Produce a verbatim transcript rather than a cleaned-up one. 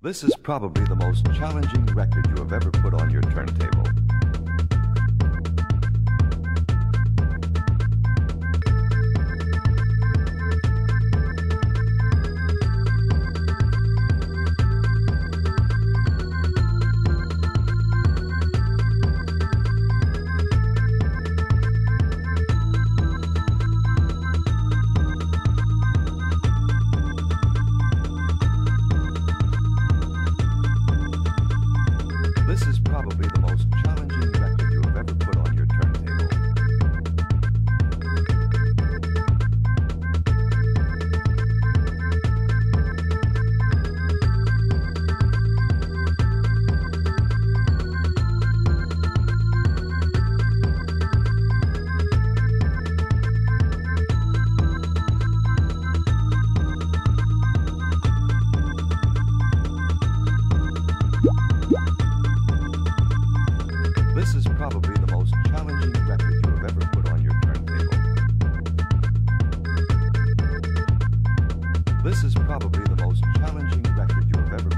This is probably the most challenging record you have ever put on your turntable. This is probably the most challenging record you have ever